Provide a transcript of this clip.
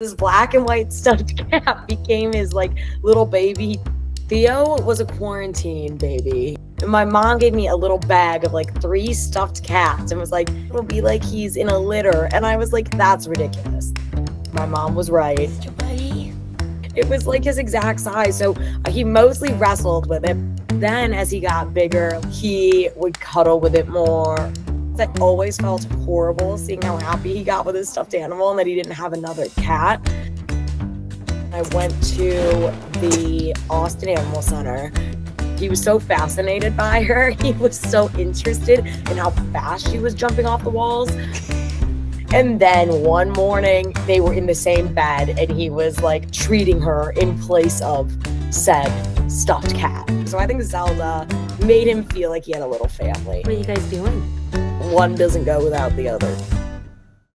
This black and white stuffed cat became his like little baby. Theo was a quarantine baby. And my mom gave me a little bag of like 3 stuffed cats and was like, it'll be like he's in a litter. And I was like, that's ridiculous. My mom was right. It was like his exact size. So he mostly wrestled with it. Then as he got bigger, he would cuddle with it more. I always felt horrible seeing how happy he got with his stuffed animal and that he didn't have another cat. I went to the Austin Animal Center. He was so fascinated by her. He was so interested in how fast she was jumping off the walls. And then one morning, they were in the same bed and he was like treating her in place of said stuffed cat. So I think Zelda made him feel like he had a little family. What are you guys doing? One doesn't go without the other.